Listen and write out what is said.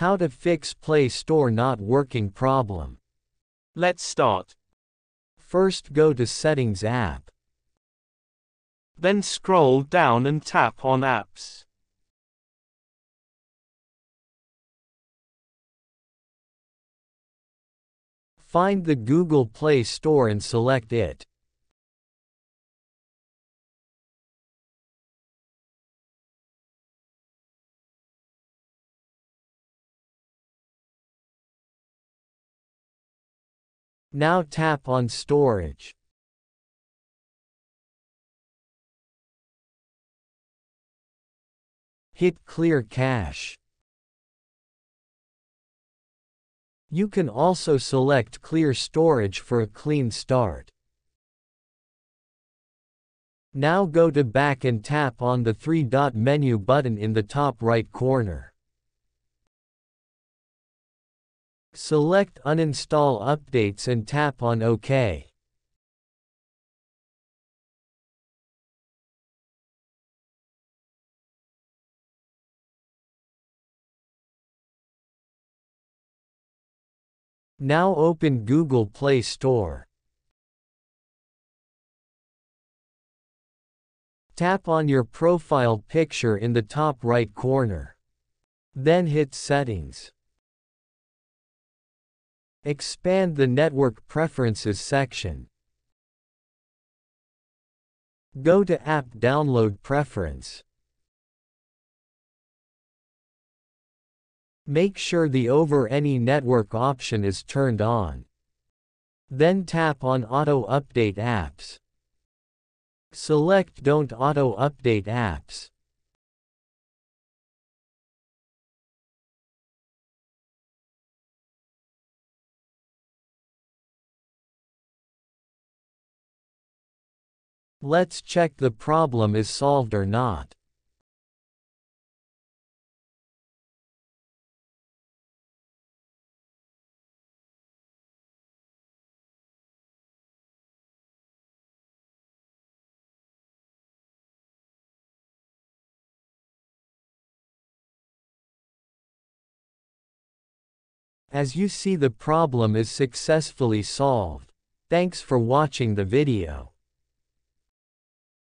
How to fix Play Store not working problem. Let's start. First go to Settings app. Then scroll down and tap on Apps. Find the Google Play Store and select it. Now tap on Storage. Hit Clear Cache. You can also select Clear Storage for a clean start. Now go to Back and tap on the three-dot menu button in the top right corner. Select Uninstall Updates and tap on OK. Now open Google Play Store. Tap on your profile picture in the top right corner. Then hit Settings. Expand the Network Preferences section. Go to App Download Preference. Make sure the Over Any Network option is turned on. Then tap on Auto Update Apps. Select Don't Auto Update Apps. Let's check the problem is solved or not. As you see, the problem is successfully solved. Thanks for watching the video.